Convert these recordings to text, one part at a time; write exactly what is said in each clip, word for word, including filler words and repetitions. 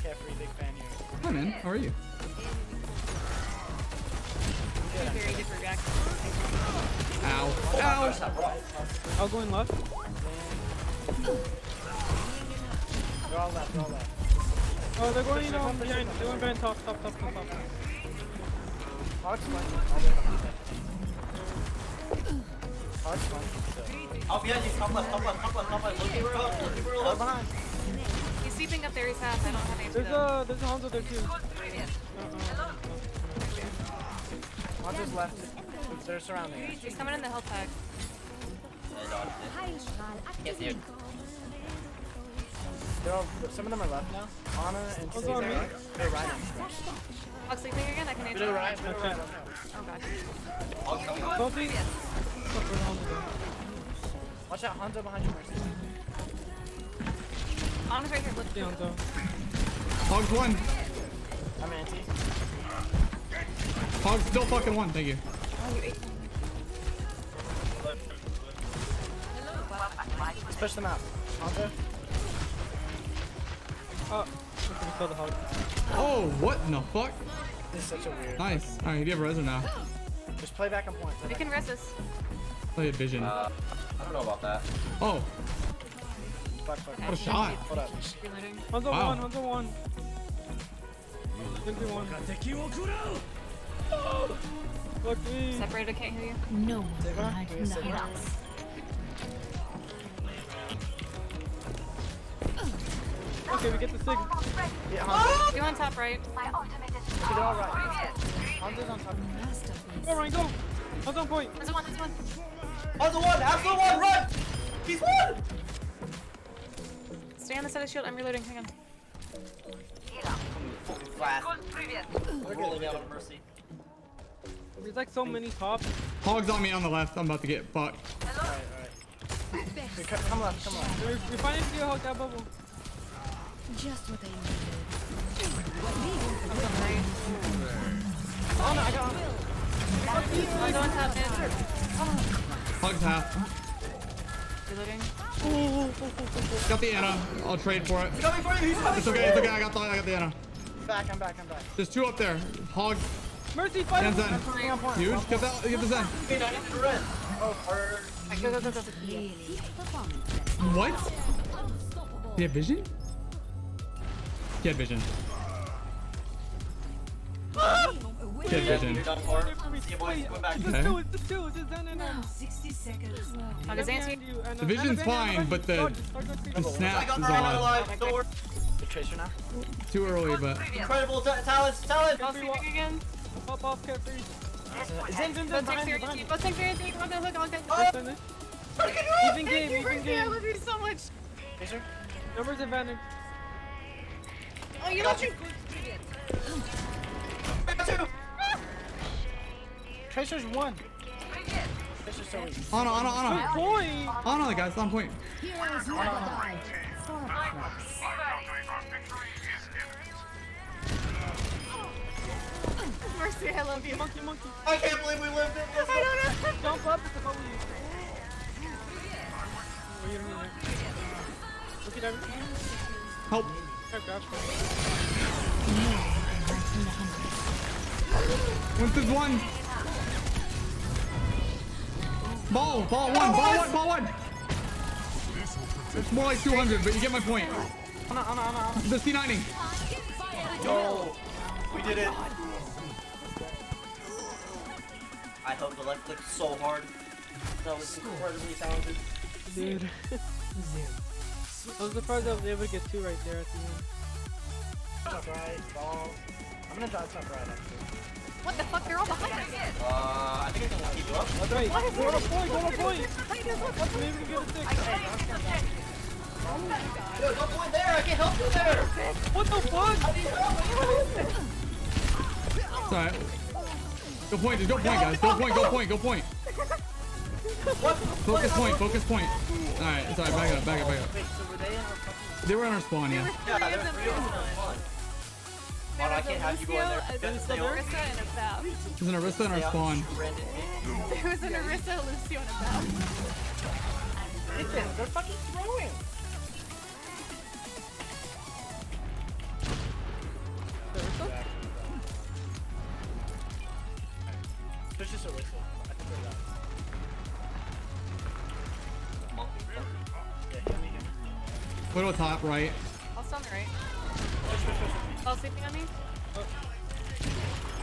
McCaffrey, big fan here. Hi, man. How are you? Yeah. Very different back. Ow. Ow. I'll go in left. They're all left, they're all left. Oh, they're going, you know, behind. They're going behind top, top, top, top, top. Hog's one. Hog's one. Oh, behind you. Top left, top left, top left, top left. Look at where up, look at where up. Behind. He's sleeping up there, he's half. I don't have any. There's a, there's a Hanzo there too. Uh-uh. Hanzo's left. They're surrounding us. He's coming in the health pack. Can't see it. All, some of them are left now. Ana and Cesar, oh, they're riding. Hog sleeping again? I can answer. Middle right, middle right. Oh god. Hog coming up. Don't be... Watch out, Hanzo behind you, Mercy. Ana's right here, look. Yeah, Hanzo. Hog's one. I'm anti. Hog's still fucking one, thank you. Oh, you ate. Let's push them out. Hanzo. Oh, kill the Hog. Oh, what in the fuck? This is such a weird. Nice. Alright, you do have a reser now. Just play back and point. They can res us. Play a vision. Uh, I don't know about that. Oh. Fuck, fuck. What a shot. Hold up. One's on one, one's on one. one v one. Oh. Fuck me. Separated, I can't hear you. No. Not us. Okay, we get the sig. Yeah, Hanzo. You're on top right. My ultimate is on top right. Hanzo's on top right. Go, Ryan, go! Hanzo on point! Hanzo one, Hanzo one! Hanzo one! Hanzo one! Run! He's one! Stay on the side of the shield, I'm reloading, hang on. We're rolling out of Mercy. There's like so many tops. Hog's on me on the left, I'm about to get fucked. Alright, alright. Come left, come left. You're, you're finding to do a Hog that bubble. Just what I needed. I'm behind. Oh no, I got him. I'm going top, man. Hog half. Reloading. Oh, oh, oh, oh. Got the Ana. I'll trade for it. He's coming for you. He's coming. It's okay. It's okay. I got the. I got the Ana. Back. I'm back. I'm back. There's two up there. Hog. Mercy. Fight. And Zen. Huge. Get that. Get the Zen. Wait, I need to run. Oh, hard. Go, go, go, go. What? Do you have vision? Get vision. Ah! Get vision. Wait, wait, okay. The vision's fine, but the, the snap is on. Too early, but. Incredible, Talus, Talus! Pop off, carefree. Zen, Zen, Zen, Zen. Even game, even game. I love you so much. Numbers advantage. Oh, you got you! I got you! Tracer's one. Tracer's so easy. Ana, Ana, Ana. Good point! Ana, the guy's on point. Here is one die. Mercy, I love you. Monkey, monkey. I can't believe we lived in this. I don't know. Jump up at the W. Oh, you don't need it. Look at everything. Help. Once is one. Ball, ball one, ball one, ball one. It's more like two hundred, but you get my point. The C ninety. No, we did it. I hope the left clicked so hard. That was incredibly talented. Dude. I was surprised I was able to get two right there at the end. Top right, ball. I'm gonna die top right actually. What the fuck? They're all behind us. Uh, I think I can keep you up. What's right? Go on a point, go on a point. Let's maybe we get a six. Oh my god. Yo, don't go in there. I can't help you there. What the fuck? I need help. It's alright. Go point, just go point, guys. Go point, go point, go point. What? Focus point, focus point. Alright, it's alright, back up, back up, back up. Wait, so were they in our fucking... They were on our spawn, yeah. Yeah, they were three on our spawn. There was a Lucio, an Orisa, and a Bap. There was an Orisa in our spawn. There was an Orisa, a Lucio, and a Bap. Listen, they're fucking throwing! Go to the top right. I'll stun the right. Push, push, push. Fall sleeping on me? Oh.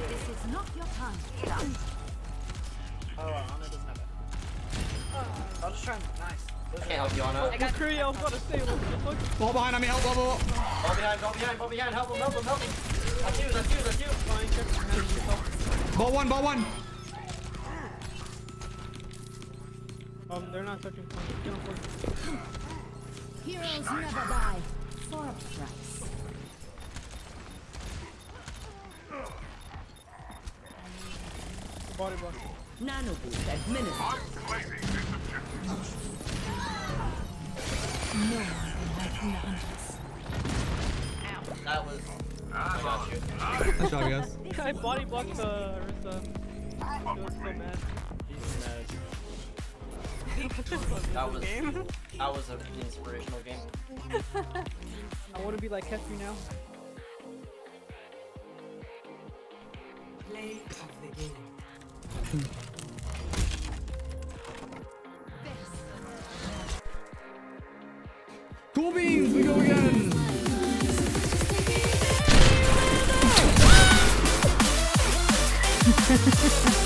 This is not your time. Oh, Ana doesn't have it. Oh. I'll just try and... Nice. I can't help you, Ana. I got Creo. I've got to stay. Fall behind on me. Help, bubble. Fall behind, fall behind, fall behind. Help him, help him, help me. That's you, that's you, that's you. Ball one, ball one. Um, they're not touching. Get on forward. Heroes never die for a price. Body block. Nano boost administered. I'm claiming this objective. No one can ow. That was. I got you. Nice job, guys. I body blocked the Orisa. I was so mad. He's mad. That was, that was an inspirational game. I want to be like Ketfu now. Play of the game. Cool beans, we go again!